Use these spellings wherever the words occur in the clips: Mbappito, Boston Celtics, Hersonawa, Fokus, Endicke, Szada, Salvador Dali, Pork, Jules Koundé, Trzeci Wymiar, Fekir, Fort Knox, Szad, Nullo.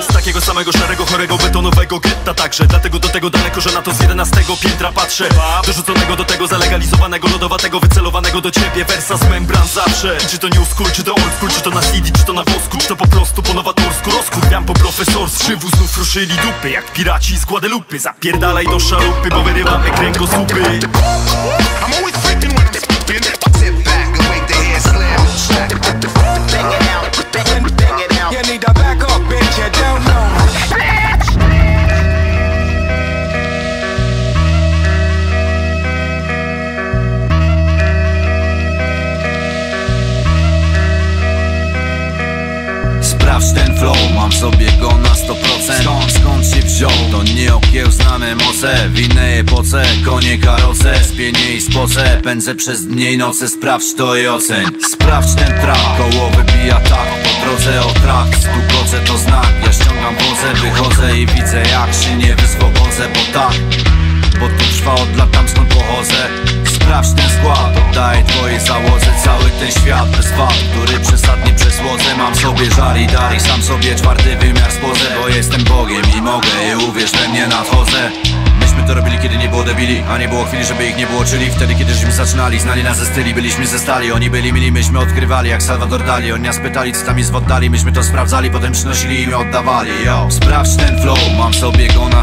Z takiego samego szarego, chorego, betonowego getta także. Dlatego do tego daleko, że na to z 11 piętra patrzę. Dorzuconego do tego zalegalizowanego, lodowatego, wycelowanego do ciebie wersa z membran zawsze. I czy to new school, czy to old school, czy to na CD, czy to na wosku, czy to po prostu po nowatorsku. Rozkurwiam po profesorsku. Znów ruszyli dupy, jak piraci z Guadelupy. Zapierdalaj do szalupy, bo wyrywamy kręgosłupy. Ten flow, mam sobie go na 100%. Skąd się wziął? To nieokiełznane moce. W innej epoce, konie karoce. Spienie i spoce, pędzę przez dnie i noce. Sprawdź to i oceń. Sprawdź ten trakt, koło wybija tak. Po drodze o trakt, stukoce to znak. Ja ściągam wozę, wychodzę i widzę jak się nie wyswobodzę. Bo tak, bo to trwa od lat, tam stąd pochodzę. Sprawdź ten skład, oddaję twojej załodze cały ten świat bez wad, który przesadnie przesłodzę. Mam sobie żar i dar i sam sobie czwarty wymiar spłodzę. Bo jestem Bogiem i mogę i uwierz we mnie nadchodzę. Myśmy to robili, kiedy nie było debili, a nie było chwili, żeby ich nie było, czyli wtedy, kiedy żeśmy zaczynali. Znali nas ze styli, byliśmy ze stali. Oni byli mili, myśmy odkrywali, jak Salvador Dali. Oni nas pytali, co tam jest w oddali. Myśmy to sprawdzali, potem przynosili i mi oddawali. Yo. Sprawdź ten flow, mam sobie go na 100%.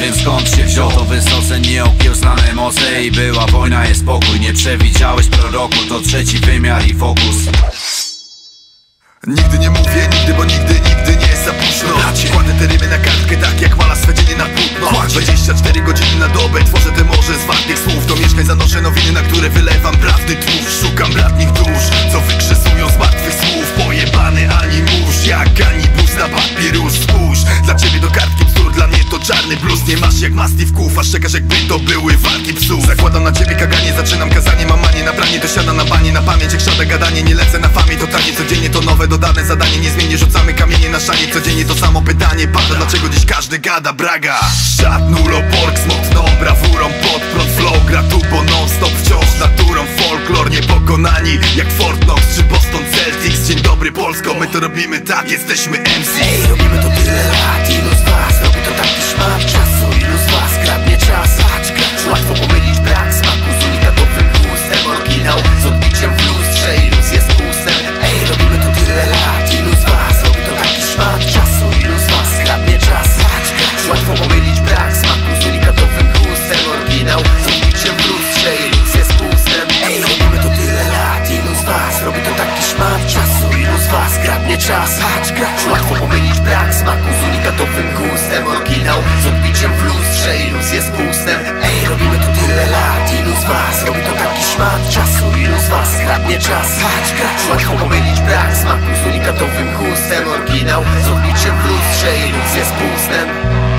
Wiem skąd się wziął, to wysoce nieokiełznane moce. I była wojna, jest spokój. Nie przewidziałeś proroku, to trzeci wymiar i fokus. Nigdy nie mówię nigdy, bo nigdy nie jest za późno. Kładę te rymy na kartkę tak jak mala swe dziennie na płótno. 24 godziny na dobę tworzę te morze z wartych słów. Do mieszkań zanoszę nowiny, na które wylewam prawdy tłów. Szukam bratnich dusz, co wykrzesują z martwych słów. Pojebany ani mórz, jak kanibus na papierusz. Spójrz, dla ciebie do kartki bzdur, dla mnie to czarny blues. Nie masz jak mastiff kłów, aż czekasz jakby to były walki psów. Zakładam na ciebie kaganie, zaczynam kazanie. Mamanie na branie, to siada na banie. Na pamięć jak szada gadanie, nie lecę na famie. To tanie codziennie, to nowe dodane zadanie. Niezmiennie rzucamy kamienie na szanie. Codziennie to samo pytanie pada, dlaczego dziś każdy gada braga. Szat, Nullo, Pork, smutną brawurą pod prąd flow. Gra tu bo non stop wciąż naturą. Folklor niepokonani jak Fort Knox czy Boston Celtics. Dzień dobry Polsko, my to robimy tak, jesteśmy MC. Ej, robimy to tyle lat, ilu z was robi to tak, iż mam czasu. Ilu z was kradnie czas, patrz, gracz. Łatwo pomylić brak smaku z unikatowym gustem. Oryginał z odbiciem w lustrze, iluz jest pustem. Ej, robimy to tyle lat, ilu z was robi to tak, iż mam czasu. Ilu z was kradnie czas, patrz, gracz. Łatwo pomylić brak smaku z unikatowym gustem. Oryginał z odbiciem w lustrze, iluz jest pustem. Ej, robimy to tyle lat, ilu z was robi to tak, iż mam czasu. Ilu z was kradnie czas, patrz, gracz. Łatwo pomylić brak smaku z unikatowym gustem. Oryginał z odbiciem w lustrze, iluzje z pustem. Ej, robimy to tyle lat, ilu z was robi to taki szmat czasu? Ilu z was kradnie czas? Patrz, gracz, łatwo pomylić brak smaku z unikatowym gustem. Oryginał z odbiciem w lustrze, iluzje z pustem.